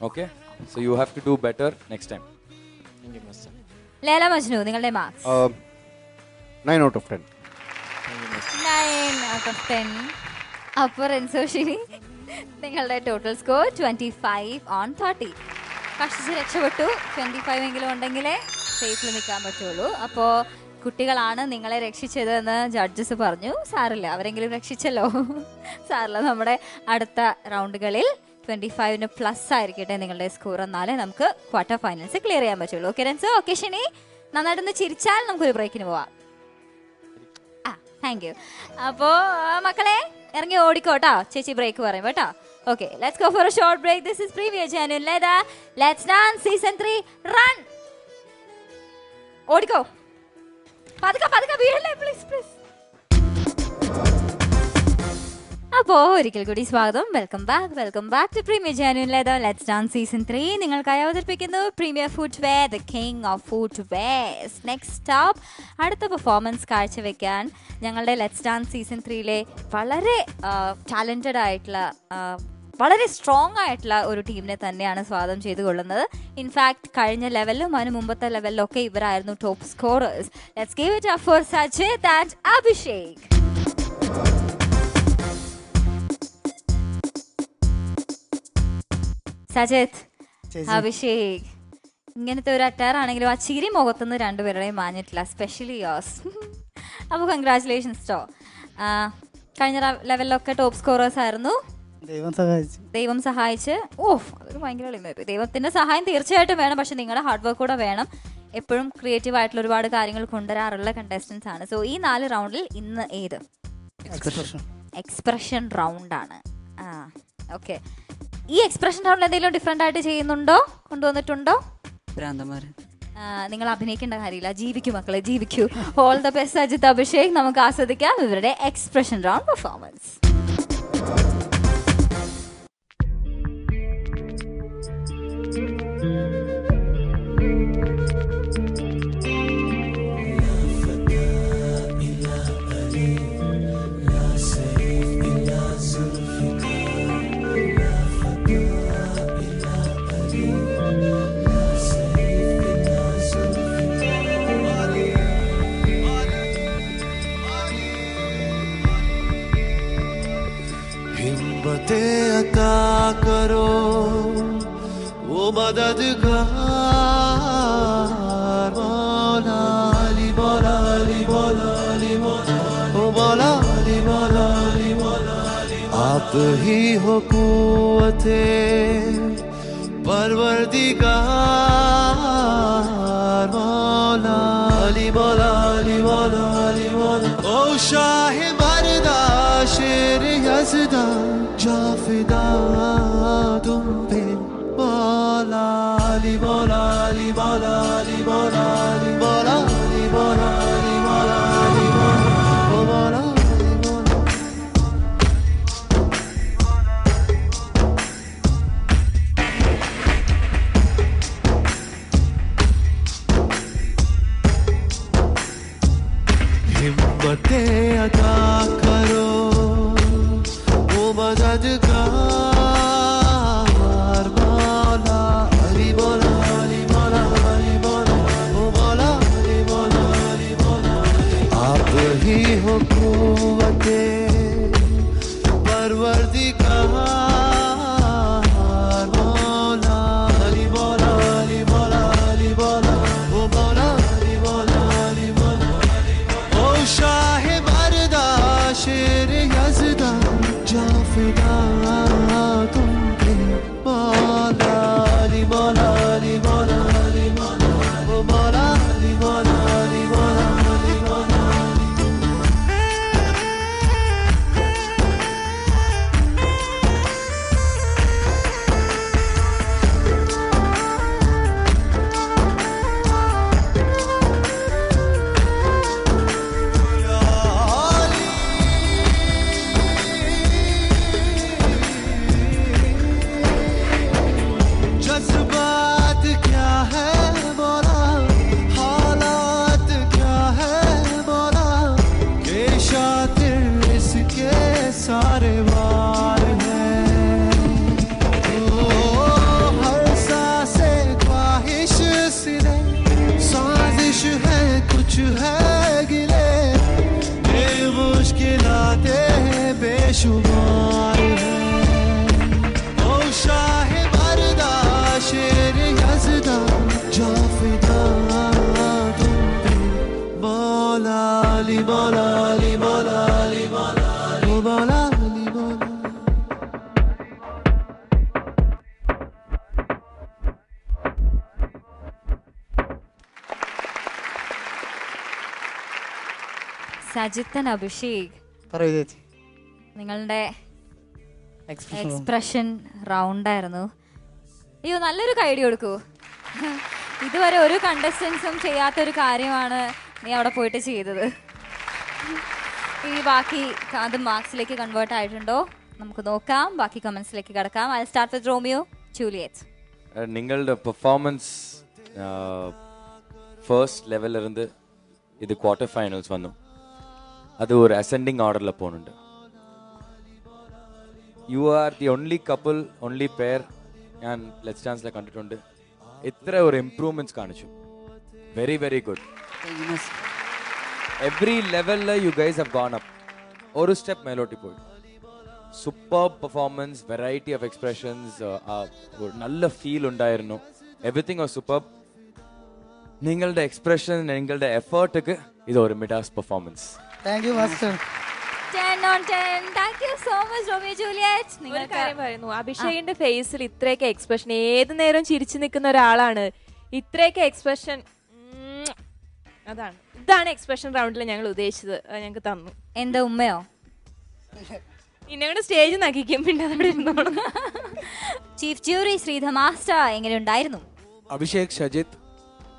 Okay? So you have to do better next time. Leela Majnu, ningalde marks. 9 out of 10. 9 out of 10. Upper and Soshini, ningalde total score 25 on 30. Kashichi rakshapettu 25 engile undengile safe la nikkan pattullu. Appo കുട്ടികളാണ് നിങ്ങളെ രക്ഷിച്ചതെന്ന് judges പറഞ്ഞു. സാറില്ല, അവരെങ്കിലും രക്ഷിച്ചല്ലോ. സാറില്ല, നമ്മുടെ അടുത്ത റൗണ്ടുകളിൽ 25ന് plus ആയിരിക്കട്ടെ നിങ്ങളുടെ score, എന്നാലേ നമുക്ക് ക്വാർട്ടർ ഫൈനൽസ് ക്ലിയർ ചെയ്യാൻ പറ്റുള്ളൂ. ഓക്കെ റെൻസോ, ഓക്കെ ഷിനി, നന്നായിട്ടൊന്ന് ചിരിച്ചാൽ നമുക്കൊരു ബ്രേക്കിന് പോവാം. ആ, താങ്ക് യു. അപ്പോൾ മക്കളെ ഇറങ്ങി ഓടിക്കോട്ടോ, ചേച്ചി ബ്രേക്ക് പറയും കേട്ടോ. Okay, let's go for a short break. This is premier channel let's dance season 3. Run, ഓടിക്കോ. പതുക്കെ വീഴല്ലേ, പ്ലീസ് പ്ലീസ്. അപ്പോൾ ഒരിക്കൽ കൂടി സ്വാഗതം, വെൽക്കം ബാക്ക് ടു പ്രീമിയർ ജാനുവിനിലേതോ ലെറ്റ്സ് ഡാൻസ് സീസൺ 3. നിങ്ങൾക്കായി അവതരിപ്പിക്കുന്നു premier footwear, the king of food wears. Next stop, അടുത്ത പെർഫോമൻസ് കാഴ്ചവെക്കാൻ ഞങ്ങളുടെ ലെറ്റ്സ് ഡാൻസ് സീസൺ 3-ലെ വളരെ ടാലൻറ്റഡ് ആയിട്ടുള്ള, വളരെ സ്ട്രോങ് ആയിട്ടുള്ള ഒരു ടീമിനെ തന്നെയാണ് സ്വാഗതം ചെയ്തുകൊള്ളുന്നത്. ഇൻഫാക്ട് കഴിഞ്ഞ ലെവലിലും അതിന് മുമ്പത്തെ ലെവലിലും ഒക്കെ ഇവരായിരുന്നു top scorers. Let's give it up for Sajith and Abhishek. Sajith, Abhishek, ഇങ്ങനത്തെ ഒരു അറ്റാറാണെങ്കിലും ആ ചിരി മുഖത്തുനിന്ന് രണ്ടുപേരുടെയും മാഞ്ഞിട്ടില്ല, സ്പെഷ്യലി യോസ്. അപ്പോൾ കൺഗ്രാറ്റുലേഷൻസ് ടോ. കഴിഞ്ഞ ലെവലിലൊക്കെ ടോപ്പ് സ്കോറേഴ്സ് ആയിരുന്നു. ദൈവം സഹായിച്ച് ഓഫ്, അതൊരു ഭയങ്കര എളിമയായി. ദൈവത്തിൻ്റെ സഹായം തീർച്ചയായിട്ടും വേണം, പക്ഷെ നിങ്ങളുടെ ഹാർഡ് വർക്ക് കൂടെ വേണം. എപ്പോഴും ക്രിയേറ്റീവ് ആയിട്ടുള്ള ഒരുപാട് കാര്യങ്ങൾ കൊണ്ടുവരാറുള്ള കണ്ടസ്റ്റൻസ് ആണ്. സോ ഈ 4 റൗണ്ടിൽ ഇന്ന് ഏത് എക്സ്പ്രഷൻ റൗണ്ടാണ്. ആ, ഓക്കെ. ഈ എക്സ്പ്രഷൻ റൗണ്ടിൽ എന്തെങ്കിലും ഡിഫറെൻ്റ് ആയിട്ട് ചെയ്യുന്നുണ്ടോ, കൊണ്ടുവന്നിട്ടുണ്ടോ? നിങ്ങൾ അഭിനയിക്കേണ്ട കാര്യമില്ല, ജീവിക്കൂ മക്കളെ, ജീവിക്കൂ. All the best Sajith, Abhishek. നമുക്ക് ആസ്വദിക്കാം ഇവരുടെ എക്സ്പ്രഷൻ റൗണ്ട് പെർഫോമൻസ്. आप ही हो कुवते परवरदिगार मौला, अली मौला, अली मौला, अली मौला. ओ शाह मर्दा, शेर यज़दा, जाफिदा तुम पे मौला, अली मौला, अली मौला, अली मौला, अली मौला, अली मौला, अली मौला, अली मौला. हिम्मते अदा करो वो मददगार मौला, अली मौला, अली मौला, अली मौला, ओ मौला, अली मौला, अली സജിത്തൻ അഭിഷേക് നിങ്ങളുടെ എക്സ്പ്രഷൻ റൗണ്ടായിരുന്നു. അയ്യോ നല്ലൊരു കൈഡി കൊടുക്കൂ. ഇതുവരെ ഒരു കണ്ടസ്റ്റൻസും ചെയ്യാത്തൊരു കാര്യമാണ് നീ അവിടെ പോയിട്ട് ചെയ്തത്. ഈ ബാക്കി അത് മാർക്സിലേക്ക് കൺവേർട്ട് ആയിട്ടുണ്ടോ നമുക്ക് നോക്കാം. ബാക്കി കമന്റ്സിലേക്ക് കടക്കാം. I start with Romeo Juliet. നിങ്ങളുടെ പെർഫോമൻസ് ഫസ്റ്റ് ലെവലിലിരുന്ന് ഇത് ക്വാർട്ടർ ഫൈനൽസ് വന്നു. അത് ഒരു അസെൻഡിങ് ഓർഡറിൽ പോകുന്നുണ്ട്. You are the only couple only pair ഞാൻ ലെറ്റ്സ് ഡാൻസിൽ കണ്ടിട്ടുണ്ട്. ഇത്ര ഒരു ഇംപ്രൂവ്മെന്റ്സ് കാണിച്ചു. Very very good. എവറി ലെവലിൽ you guys have gone up. ഒരു സ്റ്റെപ്പ് മേലോട്ട് പോയി. Superb performance, variety of expressions, നല്ല ഫീൽ ഉണ്ടായിരുന്നു. Everything was superb. നിങ്ങളുടെ എക്സ്പ്രഷൻ, നിങ്ങളുടെ എഫേർട്ടിക്ക് ഇത് ഒരു Midas performance. Thank you master. 10 on 10. Thank you so much Romeo Juliet. നിങ്ങൾ കാര്യം പറയുന്നു. അഭിഷേകിന്റെ ഫേസിൽ ഇത്രയൊക്കെ എക്സ്പ്രഷൻ, ഏത് നേരം ചിരിച്ചു നിൽക്കുന്ന ഒരാളാണ്. ഇത്രയൊക്കെ എക്സ്പ്രഷൻ അതാണ് ഇതാണ് എക്സ്പ്രഷൻ റൗണ്ടിൽ ഞങ്ങൾ ഉദ്ദേശിച്ചത്. ഞങ്ങൾക്ക് തന്നു. എന്റെ ഉമ്മയോ ഇന്നങ്ങോട്ട് സ്റ്റേജ് നക്കിക്കും. പിന്നെ അവിടെ ഇരുന്നോളൂ. ചീഫ് ജൂറി ശ്രീധ മാസ്റ്റർ എങ്ങനെ ഉണ്ടായിരുന്നു? Abhishek, Shajith.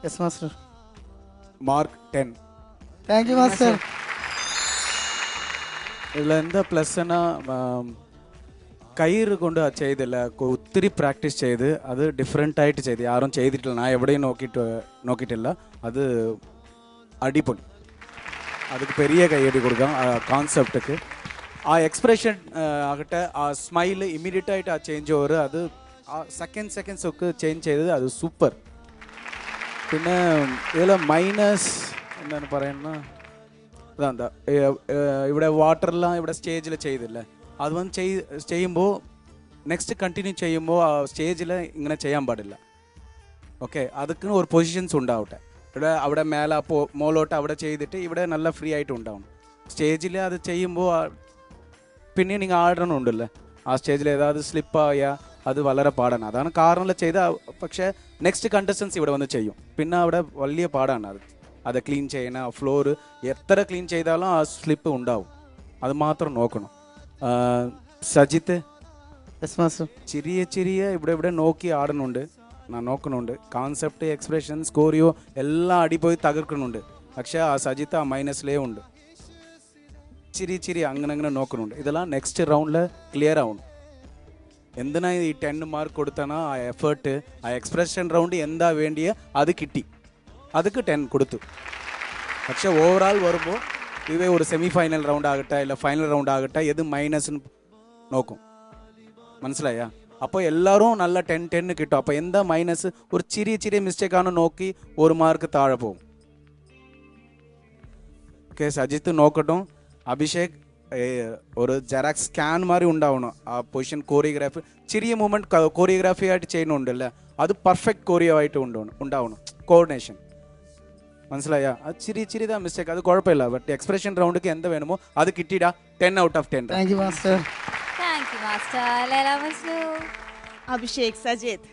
Yes master. Mark 10. Thank you master. இதில் எந்த ப்ளஸ்னா கயிறு கொண்டு செய்தில்ல, ஒத்திரி ப்ராக்டிஸ் செய்து அது டிஃப்ரெண்ட்டாயிட்டு செய்து யாரும் செய்திட்டில்ல. நான் எவடையும் நோக்கிட்டில்ல. அது அடிப்பொன் அதுக்கு பெரிய கையடி கொடுக்கும் கான்செப்டுக்கு. ஆ எக்ஸ்பிரஷன் ஆகிட்ட ஆ ஸ்மைல் இம்மீடியட்டாயிட்டு ஆ சேஞ்ச் ஓவர் அது செகண்ட் செகண்ட்ஸுக்கு சேஞ்ச் செய்தது. அது சூப்பர். பின்ன இதில் மைனஸ் என்னென்னு பரையணும்னா അതാ ഇവിടെ വാട്ടറെല്ലാം ഇവിടെ സ്റ്റേജിൽ ചെയ്തില്ലേ, അത് വന്ന് ചെയ്യുമ്പോൾ നെക്സ്റ്റ് കണ്ടിന്യൂ ചെയ്യുമ്പോൾ ആ സ്റ്റേജിൽ ഇങ്ങനെ ചെയ്യാൻ പാടില്ല. ഓക്കെ, അതൊക്കെ ഒരു പൊസിഷൻസ് ഉണ്ടാവട്ടെ. ഇവിടെ അവിടെ മേലെ മോളോട്ട് അവിടെ ചെയ്തിട്ട് ഇവിടെ നല്ല ഫ്രീ ആയിട്ട് ഉണ്ടാവും. സ്റ്റേജിൽ അത് ചെയ്യുമ്പോൾ പിന്നെ നിങ്ങൾ ആടണമുണ്ടല്ലേ, ആ സ്റ്റേജിൽ ഏതാത് സ്ലിപ്പായ അത് വളരെ പാടാണ്. അതാണ് കാരണമല്ല ചെയ്ത. പക്ഷേ നെക്സ്റ്റ് കണ്ടസ്റ്റൻസ് ഇവിടെ വന്ന് ചെയ്യും, പിന്നെ അവിടെ വലിയ പാടാണ്. അത് അത് ക്ലീൻ ചെയ്യണം. ഫ്ലോർ എത്ര ക്ലീൻ ചെയ്താലും ആ സ്ലിപ്പ് ഉണ്ടാവും. അത് മാത്രം നോക്കണം. സജിത്ത്, ചെറിയ ചെറിയ ഇവിടെ ഇവിടെ നോക്കി ആടുന്നുണ്ട്. ഞാൻ നോക്കുന്നുണ്ട്. കോൺസെപ്റ്റ്, എക്സ്പ്രഷൻ, സ്കോറിയോ എല്ലാം അടിപോയി തകർക്കുന്നുണ്ട്. പക്ഷേ ആ സജിത്ത് ആ മൈനസിലേ ഉണ്ട്. ചെറിയ ചെറിയ അങ്ങനെ അങ്ങനെ നോക്കുന്നുണ്ട്. ഇതെല്ലാം നെക്സ്റ്റ് റൗണ്ടിൽ ക്ലിയർ ആവണം. എന്തിനാ ഈ 10 മാർക്ക് കൊടുത്താണോ ആ എഫേർട്ട്. ആ എക്സ്പ്രഷൻ റൗണ്ട് എന്താ വേണ്ടിയ അത് കിട്ടി. அதுக்கு 10 கொடுத்து. പക്ഷേ ഓവറാൾ വരുമ്പോൾ ഇവ ഒരു സെമി ഫൈനൽ റൗണ്ട് ആകട്ടെ ഇല്ല ഫൈനൽ റൗണ്ട് ആകട്ടെ ഇത് മൈനസിന് നോക്കും. മനസ്സിലായാ? അപ്പോൾ എല്ലാവരും നല്ല 10 കിട്ടും. അപ്പോൾ എന്താ മൈനസ്? ഒരു ചെറിയ ചെറിയ മിസ്റ്റേക്കാണ് നോക്കി 1 മാർക്ക് താഴെ പോകും. ഓക്കെ, സജിത്ത് നോക്കട്ടും. അഭിഷേക് ഒരു ജെറാക്സ് സ്കാൻ മാതിരി ഉണ്ടാവണം. ആ പൊസിഷൻ കോറിയോഗ്രാഫി ചെറിയ മൂവ്മെൻറ്റ് കോറിയോഗ്രാഫി ആയിട്ട് ചെയ്യണമുണ്ടല്ലേ, അത് പെർഫെക്റ്റ് കോറിയോ ആയിട്ട് ഉണ്ടാവണം. കോർഡിനേഷൻ മനസ്സിലായ? അത് ചെറിയ ചെറിയതാ മിസ്റ്റേക്ക്, അത് കുഴപ്പമില്ല. ബട്ട് എക്സ്പ്രഷൻ റൗണ്ടിക്ക് എന്ത് വേണമോ അത് കിട്ടിയിട്ടാ 10 out of 10. അഭിഷേക്, സജിത്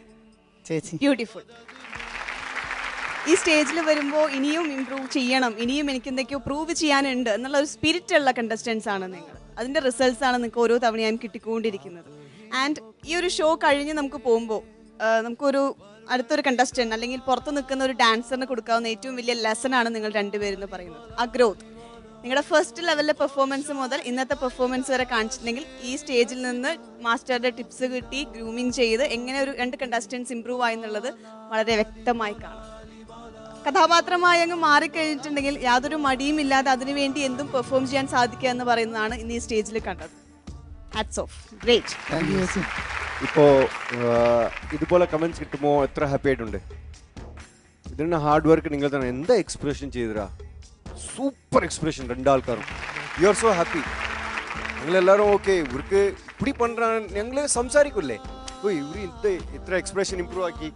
ചേച്ചി ബ്യൂട്ടിഫുൾ. ഈ സ്റ്റേജിൽ വരുമ്പോൾ ഇനിയും ഇംപ്രൂവ് ചെയ്യണം, ഇനിയും എനിക്ക് എന്തൊക്കെയോ പ്രൂവ് ചെയ്യാനുണ്ട് എന്നുള്ള ഒരു സ്പിരിറ്റ് ഉള്ള കണ്ടസ്റ്റൻസ് ആണ് നിങ്ങൾ. അതിൻ്റെ റിസൾട്ട്സ് ആണ് നിങ്ങൾക്ക് ഓരോ തവണയായും കിട്ടിക്കൊണ്ടിരിക്കുന്നത്. ആൻഡ് ഈ ഒരു ഷോ കഴിഞ്ഞ് നമുക്ക് പോകുമ്പോൾ നമുക്കൊരു അടുത്തൊരു കണ്ടസ്റ്റൻറ്റ് അല്ലെങ്കിൽ പുറത്ത് നിൽക്കുന്ന ഒരു ഡാൻസറിന് കൊടുക്കാവുന്ന ഏറ്റവും വലിയ ലെസൺ ആണ് നിങ്ങൾ രണ്ടുപേരും എന്ന് പറയുന്നത്. ആ ഗ്രോത്ത് നിങ്ങളുടെ ഫസ്റ്റ് ലെവലിലെ പെർഫോമൻസ് മുതൽ ഇന്നത്തെ പെർഫോമൻസ് വരെ കാണിച്ചിട്ടുണ്ടെങ്കിൽ ഈ സ്റ്റേജിൽ നിന്ന് മാസ്റ്ററുടെ ടിപ്സ് കിട്ടി ഗ്രൂമിങ് ചെയ്ത് എങ്ങനെ ഒരു രണ്ട് കണ്ടസ്റ്റൻസ് ഇമ്പ്രൂവ് ആയി എന്നുള്ളത് വളരെ വ്യക്തമായി കാണാം. കഥാപാത്രമായി അങ്ങ് മാറിക്കഴിഞ്ഞിട്ടുണ്ടെങ്കിൽ യാതൊരു മടിയും ഇല്ലാതെ അതിനുവേണ്ടി എന്തും പെർഫോം ചെയ്യാൻ സാധിക്കുക എന്ന് പറയുന്നതാണ് ഇന്ന് ഈ സ്റ്റേജിൽ കണ്ടത്. Hats off. ഗ്രേറ്റ്. ഇപ്പോൾ ഇതുപോലെ കമൻസ് കിട്ടുമ്പോൾ എത്ര ഹാപ്പി ആയിട്ടുണ്ട്. ഇതിന് ഹാർഡ് വർക്ക് നിങ്ങൾ തന്നെ. എന്താ എക്സ്പ്രഷൻ ചെയ്തിരാ, സൂപ്പർ എക്സ്പ്രഷൻ രണ്ടാൾക്കാരും. You are so happy. ഞങ്ങളെല്ലാവരും ഓക്കെ ഇവർക്ക് ഇപ്പിടി പണ്ട. ഞങ്ങൾ സംസാരിക്കൂല്ലേ, ഓ ഇവർ ഇത്ര എക്സ്പ്രഷൻ ഇമ്പ്രൂവ് ആക്കി,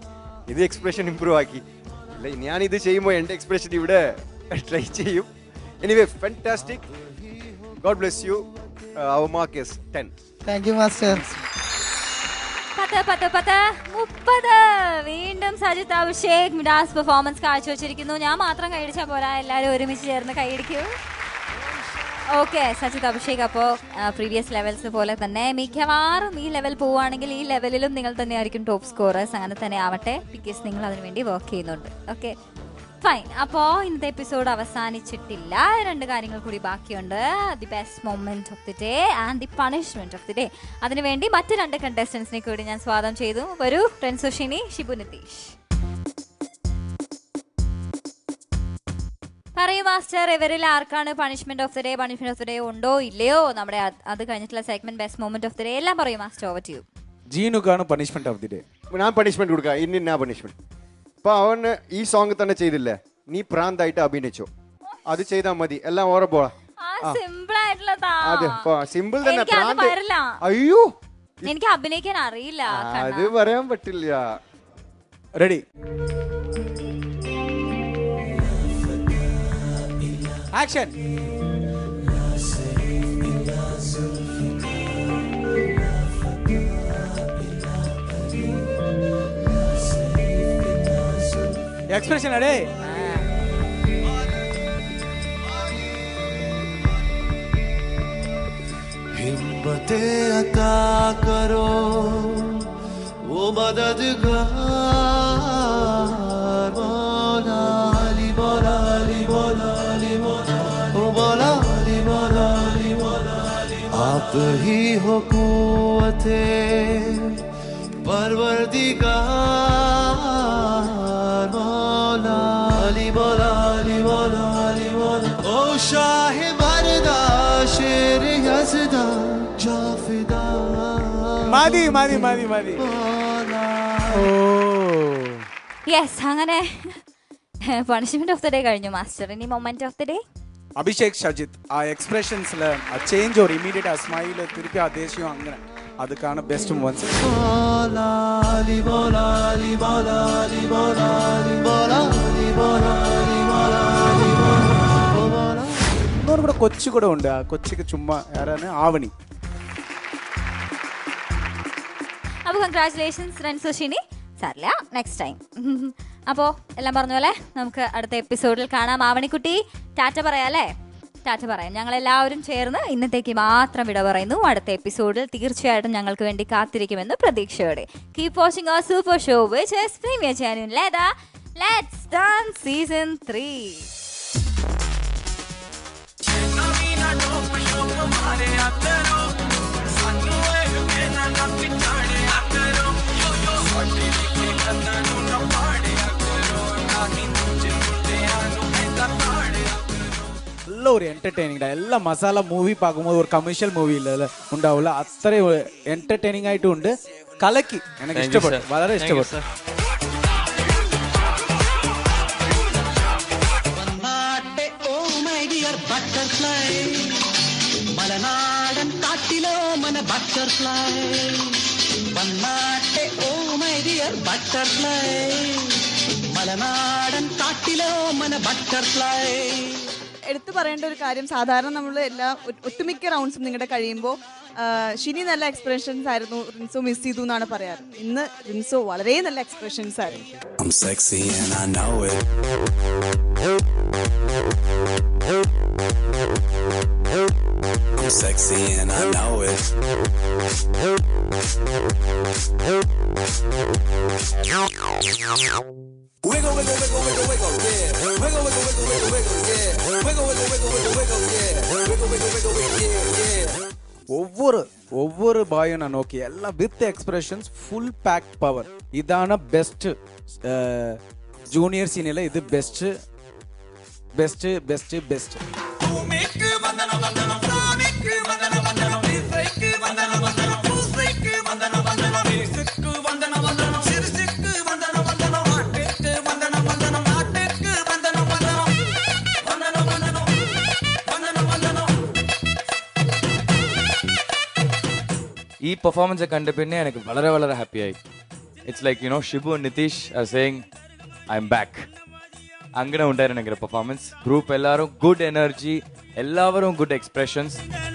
ഇത് എക്സ്പ്രഷൻ ഇമ്പ്രൂവ് ആക്കി. ഞാനിത് ചെയ്യുമ്പോൾ എൻ്റെ എക്സ്പ്രഷൻ ഇവിടെ ട്രൈ ചെയ്യും. Anyway, fantastic. God bless you. Our mark is 10. Thank you, Master. വീണ്ടും സജിത് അഭിഷേക് മിഡാസ് പെർഫോമൻസ് കാഴ്ചവെച്ചിരിക്കുന്നു. ഞാൻ മാത്രം കൈയടിച്ചാൽ പോരാ, എല്ലാവരും ഒരുമിച്ച് ചേർന്ന് കൈയടിക്കും. ഓക്കെ സജിത് അഭിഷേക്, അപ്പോൾ പ്രീവിയസ് ലെവൽസ് പോലെ തന്നെ മിക്കവാറും ഈ ലെവൽ പോവുകയാണെങ്കിൽ ഈ ലെവലിലും നിങ്ങൾ തന്നെയായിരിക്കും ടോപ്പ് സ്കോറേഴ്സ്. അങ്ങനെ തന്നെ ആവട്ടെ, ബിക്കോസ് നിങ്ങൾ അതിനുവേണ്ടി വർക്ക് ചെയ്യുന്നുണ്ട്. Okay fine. അപ്പോൾ ഇന്നത്തെ എപ്പിസോഡ് അവസാനിച്ചിട്ടില്ല, രണ്ട് കാര്യങ്ങൾ കൂടി ബാക്കിയുണ്ട്. The best moment of the day and the punishment of the day. അതിനുവേണ്ടി മറ്റ് രണ്ട് കണ്ടസ്റ്റൻസിനെ കൂടി ഞാൻ സ്വാഗതം ചെയ്തു. ഒരു ട്രെൻസുഷിനി, ഷിബു നിതീഷ്. പറയൂ മാസ്റ്റർ, ഇവരിൽ ആർക്കാണ് punishment of the day? Punishment of the day ഉണ്ടോ ഇല്ലയോ? നമ്മുടെ അത് കഴിഞ്ഞിട്ടുള്ള segment best moment of the day എല്ലാം പറയൂ മാസ്റ്റർ. Over to you. ജീനുക്കാണ് പണിഷ്മെന്റ് ഓഫ് ദി ഡേ. ഞാൻ പണിഷ്മെന്റ് കൊടുക്കാം. ഇന്ന പണിഷ്മെന്റ്. ഇപ്പൊ അവൻ ഈ സോങ് തന്നെ ചെയ്തില്ലേ, നീ പ്രാന്തായിട്ട് അഭിനയിച്ചോ, അത് ചെയ്താൽ മതി. എല്ലാം ഓരോ പോളാ, സിമ്പിൾ ആയിട്ടുള്ള സിമ്പിൾ തന്നെ. അയ്യോ എനിക്ക് അഭിനയിക്കാൻ അറിയില്ല, അത് പറയാൻ പറ്റില്ല. റെഡി? Action. Expression ready. हिम्मतें अता करो वो मददगार मौला अली मौला अली मौला अली मौला ओ मौला अली मौला अली मौला अली आप ही हो कुव्वते परवरदिगार मौला अली मौला अली मौला अली मौला ओ शाह बरदा शेर यज़दा जाफिदा मादी मादी मादी मादी യെസ്. അങ്ങനെ പണിഷ്മെന്റ് ഓഫ് ദി ഡേ കഴിഞ്ഞു മാസ്റ്റർ. ഇനി moment of the day. Abhishek Shajith ആ എക്സ്പ്രഷൻസിൽ ആ ചേഞ്ച് ഓർ ഇമീഡിയറ്റ് ആ സ്മൈൽ തിരിപ്പി ആ ദേഷ്യം, അങ്ങനെ അതൊക്കെയാണ് ബെസ്റ്റ് മൊമെന്റ്സ്. ഇവിടെ കൊച്ചു കൂടെ ഉണ്ട്. ആ കൊച്ചിക്ക് ചുമ്മാ ആരാണ് ആവണി. അപ്പോൾ കൺഗ്രാറ്റുലേഷൻസ് രൺസുഷിനി. സാരില്ല, നെക്സ്റ്റ് ടൈം. അപ്പോൾ എല്ലാം പറഞ്ഞ പോലെ നമുക്ക് അടുത്ത എപ്പിസോഡിൽ കാണാം. ആവണിക്കുട്ടി ടാറ്റ പറയാല്ലേ? ടാറ്റ പറയാം. ഞങ്ങളെല്ലാവരും ചേർന്ന് ഇന്നത്തേക്ക് മാത്രം വിട പറയുന്നു. അടുത്ത എപ്പിസോഡിൽ തീർച്ചയായിട്ടും ഞങ്ങൾക്ക് വേണ്ടി കാത്തിരിക്കുമെന്ന് പ്രതീക്ഷയോടെ. Keep watching our super show which is premier channel let's dance season 3. नन्नू ना पाड़िया करो नानी तुझे मुझेयानु ऐसा पाड़िया करो लोरी एंटरटेनिंग डा एल्ला मसाला मूवी पागुमो और कमर्शियल मूवी लल उन्दा वाला अत्तरे एंटरटेनिंग आई टूंडे कलकी याना किस्टोबर्ट वाला रे किस्टोबर्ट वन्नाटे ओ माय डियर बटरफ्लाई मलनाडन काटिलो मन बटरफ्लाई വന്നാട്ടെ ഓ മൈ ഡിയർ ബട്ടർഫ്ലൈ മലനാടൻ കാട്ടിലോ മന ബട്ടർഫ്ലൈ. എടുത്തു പറയേണ്ട ഒരു കാര്യം, സാധാരണ നമ്മൾ എല്ലാ ഒട്ടുമിക്ക റൗണ്ട്സും നിങ്ങളുടെ കഴിയുമ്പോൾ ഷിനി നല്ല എക്സ്പ്രഷൻസ് ആയിരുന്നു, റിൻസോ മിസ് ചെയ്തു എന്നാണ് പറയാറ്. ഇന്ന് റിൻസോ വളരെ നല്ല എക്സ്പ്രഷൻസ് ആയിരുന്നു. I'm sexy and I know it. Wiggle wiggle wiggle wiggle wiggle yeah. Wiggle wiggle wiggle wiggle wiggle yeah. Wiggle wiggle wiggle wiggle wiggle yeah. Wiggle wiggle wiggle wiggle yeah. ஒவ்வொரு பாயும் நான் நோக்கி எல்லாம் with expressions full pack power. இதான best junior senior இது best best best best. உமேக்கு வந்தனம் வந்தனம் ராமிக்கு வந்தனம் வந்தனம் விசைக்கு வந்தனம் வந்தனம் பூசைக்கு வந்தனம் வந்தனம் விசுக்கு வந்தனம் வந்தனம் சிறுசுக்கு வந்தனம் வந்தனம் ஆட்டுக்கு வந்தனம் வந்தனம் ஆட்டுக்கு வந்தனம் வந்தனம் வந்தனம் வந்தனம் வந்தனம் வந்தனம். ಈ 퍼ஃபார்மன்ஸ் ಕಂಡ பின்னே எனக்கு വളരെ ஹாப்பி ஆயிடுச்சு. It's like, you know, Shibu and Nitish are saying I'm back. अंगने उन्दायर नगर परफॉर्मेंस ग्रुप एल्लारों गुड एनर्जी एल्लावरों गुड एक्सप्रेशन्स